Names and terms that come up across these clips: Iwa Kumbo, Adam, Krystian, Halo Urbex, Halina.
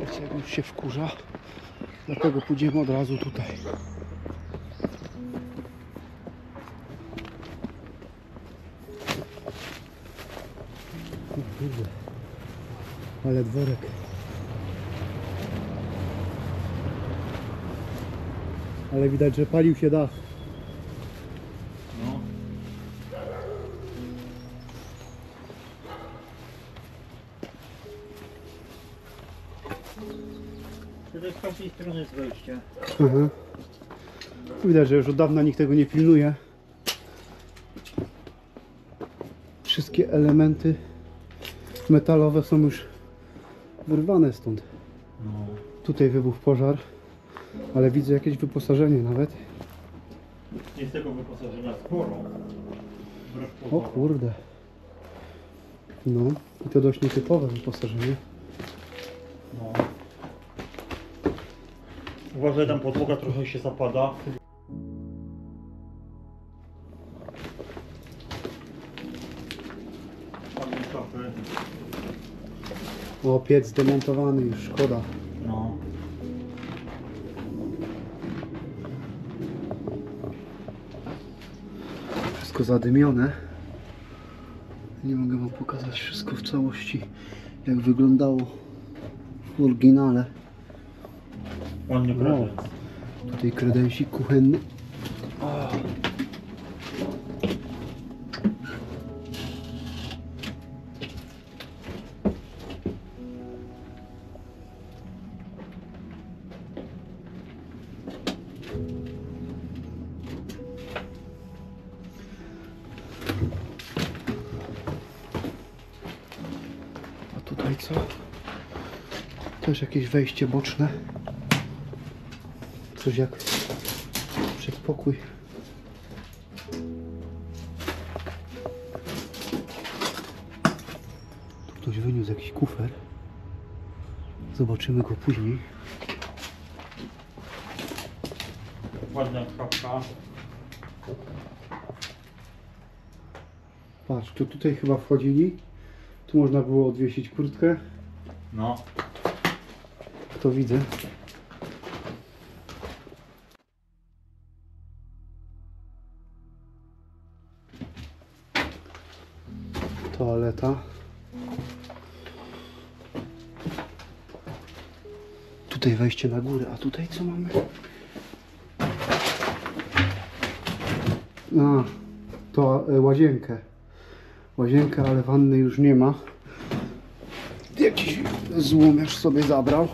Wiecie, jak już się wkurza, dlatego pójdziemy od razu tutaj. Ale dworek. Ale widać, że palił się dach. No. To jest z tej strony z wejścia. Mhm. Widać, że już od dawna nikt tego nie pilnuje. Wszystkie elementy metalowe są już wyrwane stąd. No. Tutaj wybuchł pożar, ale widzę jakieś wyposażenie nawet. Jest tego wyposażenia sporo. O kurde. No i to dość nietypowe wyposażenie. No. Uważaj, tam podłoga trochę się zapada. O, piec zdemontowany już, szkoda. No. Wszystko zadymione. Nie mogę wam pokazać wszystko w całości, jak wyglądało w oryginale. Ładnie kredens. Tutaj kredensik kuchenny. O. Też jakieś wejście boczne, coś jak przedpokój. Tu ktoś wyniósł jakiś kufer, zobaczymy go później. Ładna kropka. Patrz, tu tutaj chyba wchodzili, tu można było odwiesić kurtkę. No. To widzę. Toaleta. Tutaj wejście na górę, a tutaj co mamy? A, to łazienkę. Łazienkę, ale wanny już nie ma. Jakiś złomiarz sobie zabrał.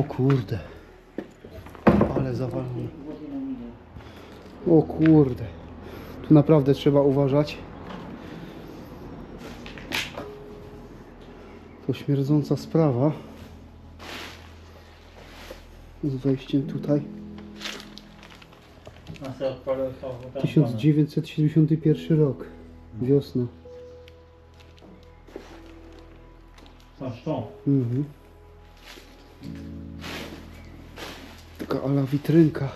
O kurde, ale zawalony. O kurde, tu naprawdę trzeba uważać. To śmierdząca sprawa. Z wejściem tutaj. 1971 rok, wiosna. Mhm. Taka ala witrynka.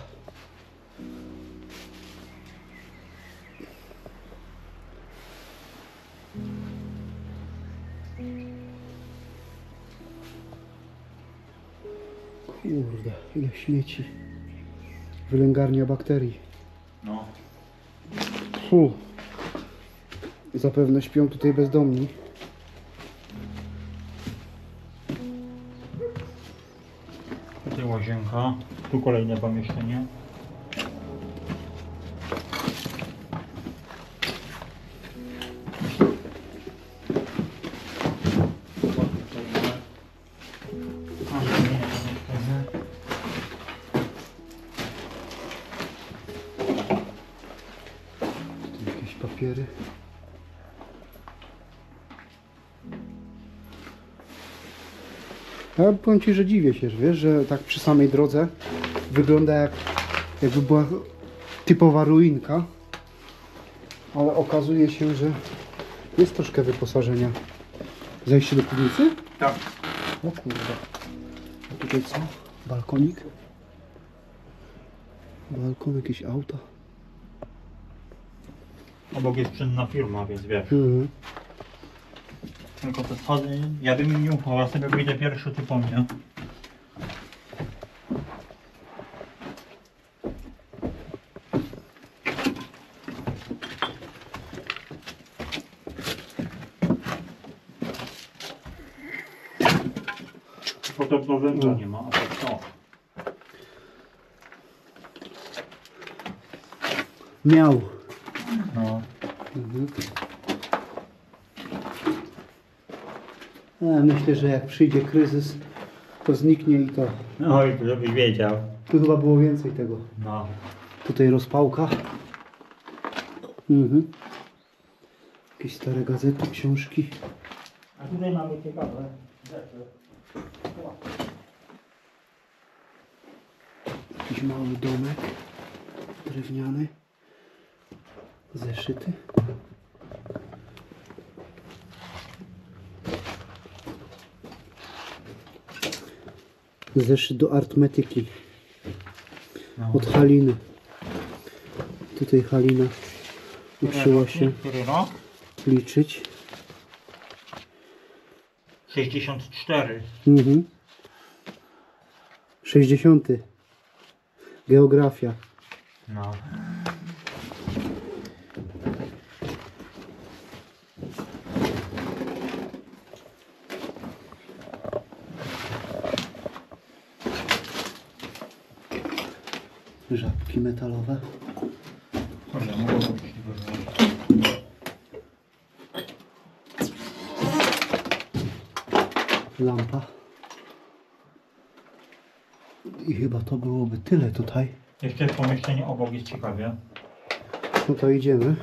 Kurde, ile śmieci. Wylęgarnia bakterii. No. Fu. Zapewne śpią tutaj bezdomni. Tutaj łazienka. Tu kolejne pomieszczenie. Papiery. Ja powiem ci, że dziwię się, że wiesz, że tak przy samej drodze wygląda jak, jakby była typowa ruinka, ale okazuje się, że jest troszkę wyposażenia. Zejście do piwnicy? Tak. O kurde. A tutaj co? Balkonik? balkon, jakieś auta. Obok jest czynna firma, więc wiesz. Tylko te schody, ja bym im nie ufał, ja sobie wyjdę pierwszy, ty po mnie. Podobno węgla nie ma, a tak to. Miał. No. Myślę, że jak przyjdzie kryzys, to zniknie i to. No i żebyś wiedział. Tu chyba było więcej tego. No. Tutaj rozpałka. Jakieś stare gazety, książki. A tutaj mamy ciekawe rzeczy. Jakiś mały domek drewniany, zeszyty. Zeszyt do arytmetyki od Haliny. Tutaj Halina uczyła się liczyć. 64. 60. Geografia. No. Żabki metalowe. Lampa. I chyba to byłoby tyle tutaj. Jeszcze pomieszczenie obok jest ciekawie. No to idziemy.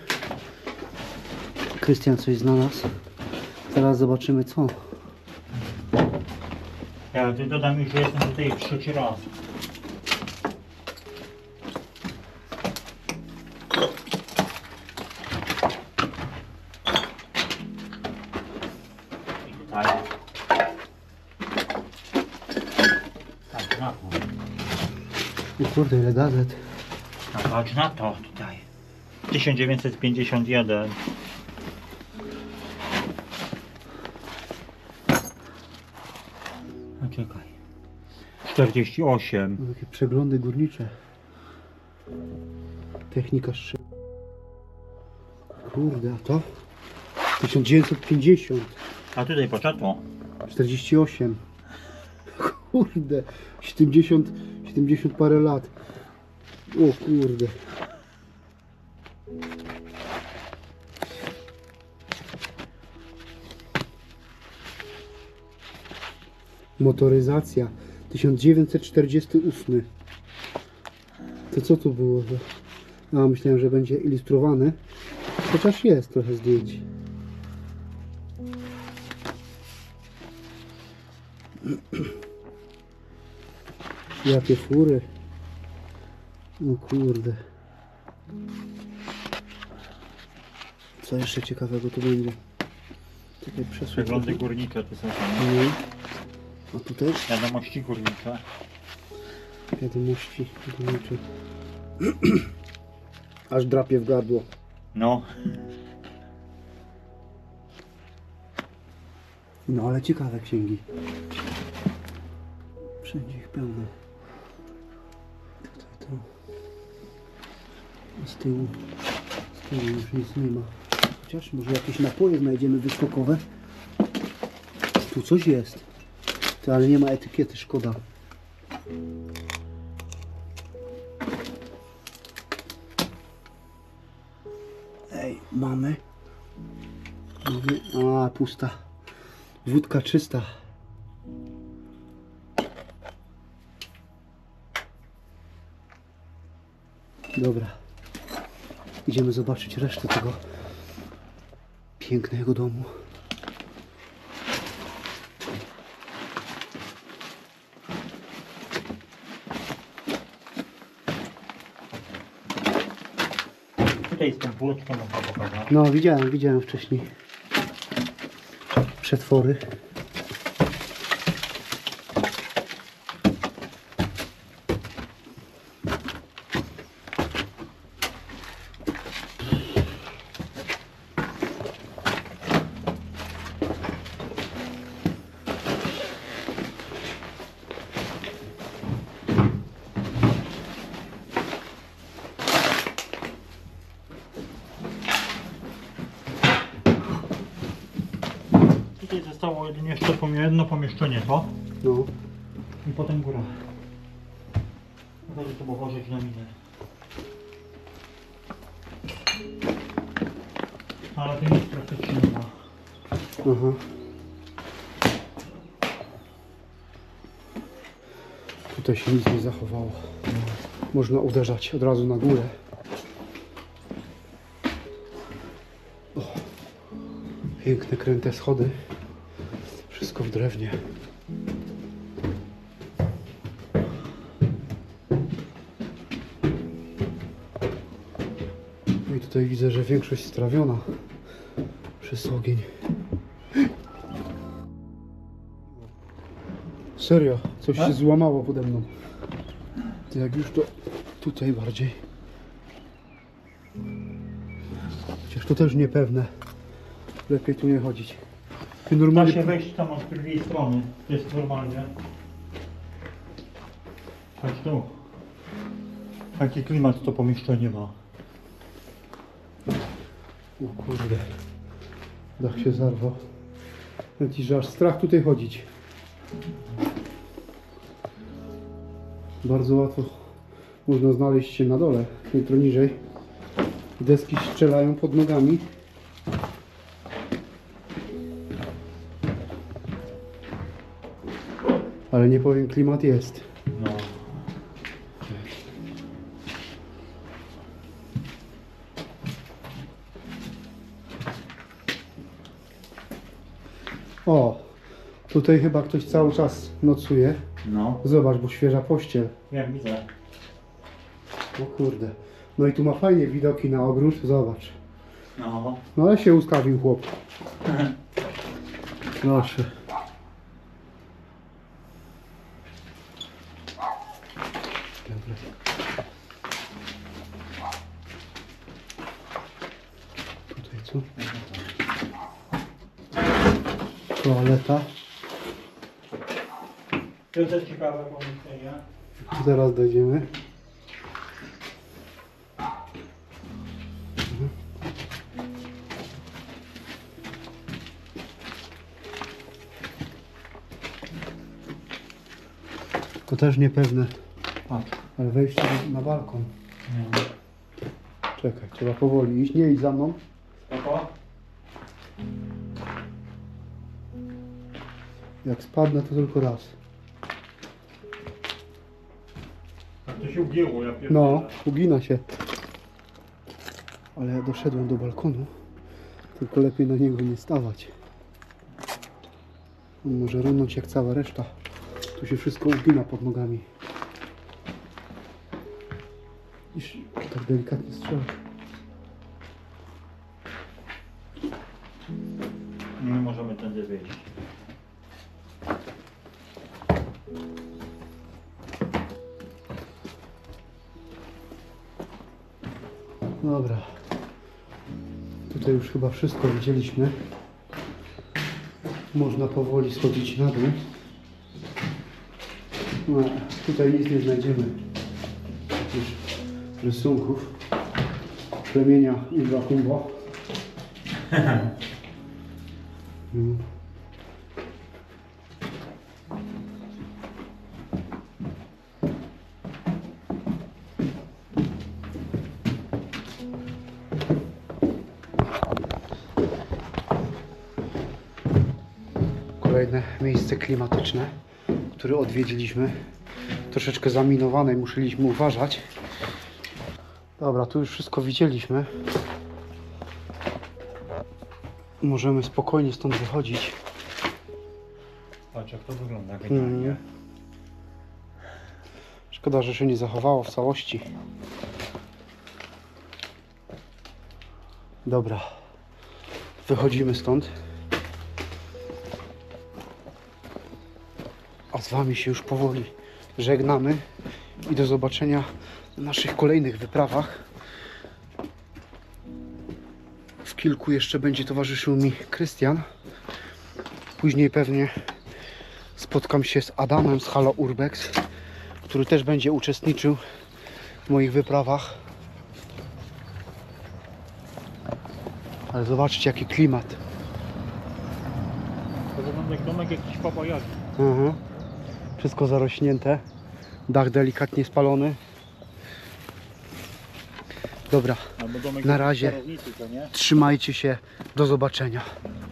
Krystian coś znalazł. Zaraz zobaczymy co. Ja dodam już, że jestem tutaj trzeci raz. Kurde, ile gazet. No patrz na to tutaj. 1951. No czekaj. 48. Takie przeglądy górnicze. Technika szyb. Kurde, a to? 1950. A tutaj patrz na to. 48. Kurde, 70 parę lat. O kurde. Motoryzacja 1948. To co tu było? A myślałem, że będzie ilustrowane. Chociaż jest trochę zdjęć. Jakie fury. No kurde. Co jeszcze ciekawego tu będzie? Takie przeglądy górnicze tu są. A tu też? Wiadomości górnicze. Wiadomości górnicze. Aż drapie w gardło. No. No ale ciekawe księgi. Wszędzie ich pełno. Z tyłu już nic nie ma. Chociaż może jakieś napoje znajdziemy wyskokowe. Tu coś jest. To, ale nie ma etykiety, szkoda. Ej, mamy. A, pusta. Wódka czysta. Dobra. Idziemy zobaczyć resztę tego pięknego domu. Tutaj jest ten płotką. No widziałem wcześniej. Przetwory. zostało jedynie jeszcze jedno pomieszczenie, to? No. I potem góra. Będzie to położyć na minę. Ale to jest praktycznie nie ma. Mhm. Tutaj się nic nie zachowało. Można uderzać od razu na górę. O, piękne, kręte schody. Wszystko w drewnie. I tutaj widzę, że większość strawiona przez ogień. Serio, coś się złamało pode mną. To jak już to tutaj bardziej. Chociaż to też niepewne. Lepiej tu nie chodzić. Normalnie... Da się wejść tam od drugiej strony. To jest normalnie. Chodź tu. Taki klimat to pomieszczenie ma. O kurde. Dach się zarwał. Leci, że aż strach tutaj chodzić. Bardzo łatwo można znaleźć się na dole, piętro niżej. Deski strzelają pod nogami. Ale nie powiem, klimat jest. No. O, tutaj chyba ktoś cały czas nocuje. No. Zobacz, bo świeża pościel. Ja widzę. O kurde. No i tu ma fajnie widoki na ogród, zobacz. No. No ale się ustawił chłop. Proszę. Dobra. Tutaj co? Toaleta. To jest też ciekawe pomieszczenie. Zaraz dojdziemy. To też niepewne. Ale wejście na balkon. Nie. Czekaj, trzeba powoli iść. Nie idź za mną. Spoko. Jak spadnę, to tylko raz. To się ugięło, ja pierdolę. No, ugina się. Ale ja doszedłem do balkonu. Tylko lepiej na niego nie stawać. On może runąć jak cała reszta. Tu się wszystko ugina pod nogami. I tak delikatnie strzela. Nie możemy tędy wyjść. Dobra, tutaj już chyba wszystko widzieliśmy. Można powoli schodzić na dół. No, tutaj nic nie znajdziemy. Jakichś rysunków plemienia Iwa Kumbo. No. Kolejne miejsce klimatyczne, które odwiedziliśmy, troszeczkę zaminowane, musieliśmy uważać. Dobra, tu już wszystko widzieliśmy. Możemy spokojnie stąd wychodzić. Patrz, jak to wygląda generalnie. Szkoda, że się nie zachowało w całości. Dobra, wychodzimy stąd. A z wami się już powoli żegnamy i do zobaczenia na naszych kolejnych wyprawach. W kilku jeszcze będzie towarzyszył mi Krystian. Później pewnie spotkam się z Adamem z Halo Urbex, który też będzie uczestniczył w moich wyprawach. Ale zobaczcie, jaki klimat. jak domek jakiś papajaki. Wszystko zarośnięte. Dach delikatnie spalony. Dobra, na razie trzymajcie się, do zobaczenia.